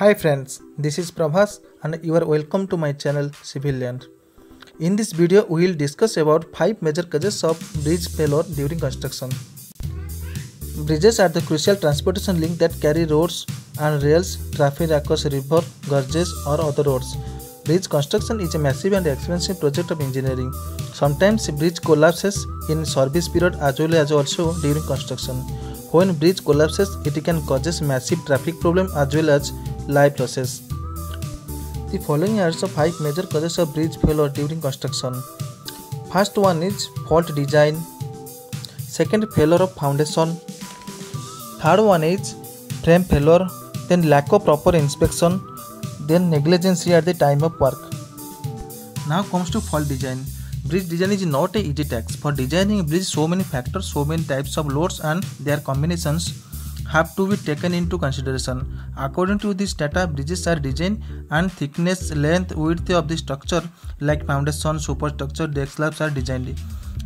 Hi friends, this is Prabhas and you are welcome to my channel Civil Land. In this video, we will discuss about 5 major causes of bridge failure during construction. Bridges are the crucial transportation link that carry roads and rails, traffic across river, gorges or other roads. Bridge construction is a massive and expensive project of engineering. Sometimes bridge collapses in service period as well as also during construction. When bridge collapses, it can cause massive traffic problem as well as life losses. The following are the 5 major causes of bridge failure during construction. First one is fault design. Second, failure of foundation. Third one is frame failure. Then lack of proper inspection. Then negligence at the time of work. Now comes to fault design. Bridge design is not an easy task. For designing a bridge, so many factors, so many types of loads and their combinations have to be taken into consideration. According to this data, bridges are designed and thickness, length, width of the structure like foundation, superstructure, deck slabs are designed.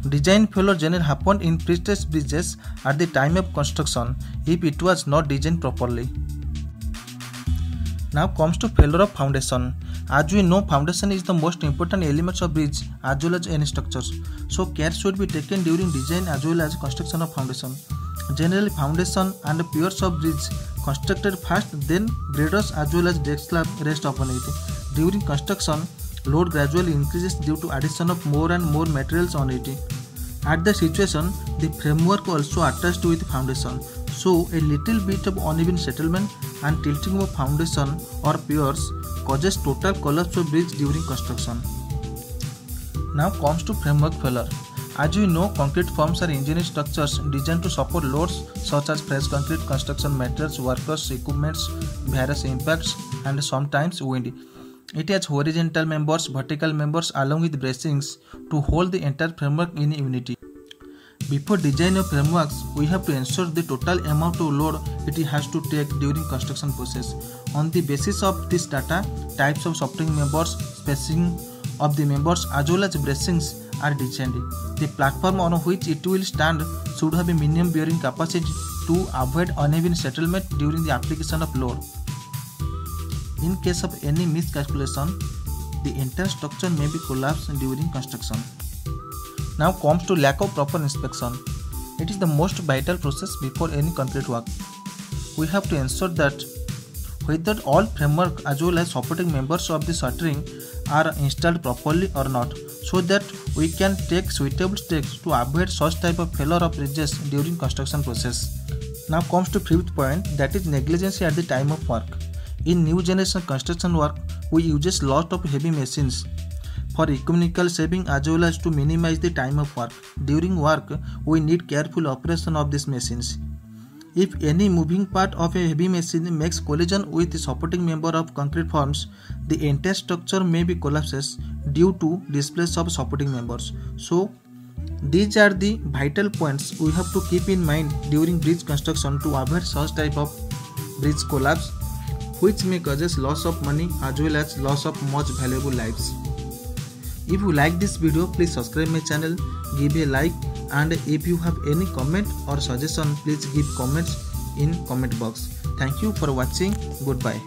Design failure generally happened in pre-stressed bridges at the time of construction if it was not designed properly. Now comes to failure of foundation. As we know, foundation is the most important element of bridge as well as any structures. So care should be taken during design as well as construction of foundation. Generally, foundation and piers of bridge constructed first, then girders as well as deck slab rest upon it. During construction, load gradually increases due to addition of more and more materials on it. At the situation, the framework also attached with foundation. So a little bit of uneven settlement and tilting of foundation or piers causes total collapse of bridge during construction. Now comes to framework failure. As you know, concrete forms are engineered structures designed to support loads such as fresh concrete, construction materials, workers, equipments, various impacts and sometimes wind. It has horizontal members, vertical members along with bracings to hold the entire framework in unity. Before designing frameworks, we have to ensure the total amount of load it has to take during construction process. On the basis of this data, types of supporting members, spacing of the members as well as bracings are designed. The platform on which it will stand should have a minimum bearing capacity to avoid uneven settlement during the application of load. In case of any miscalculation, the entire structure may be collapsed during construction. Now comes to lack of proper inspection. It is the most vital process before any concrete work. We have to ensure that whether all framework as well as supporting members of the shuttering are installed properly or not, so that we can take suitable steps to avoid such type of failure of bridges during construction process. Now comes to 5th point, that is negligence at the time of work. In new generation construction work, we use lot of heavy machines for economical saving as well as to minimize the time of work. During work, we need careful operation of these machines. If any moving part of a heavy machine makes collision with the supporting member of concrete forms, the entire structure may be collapses due to displace of supporting members. So, these are the vital points we have to keep in mind during bridge construction to avoid such type of bridge collapse, which may cause loss of money as well as loss of much valuable lives. If you like this video, please subscribe my channel, give a like, and if you have any comment or suggestion, please give comments in comment box. Thank you for watching. Goodbye.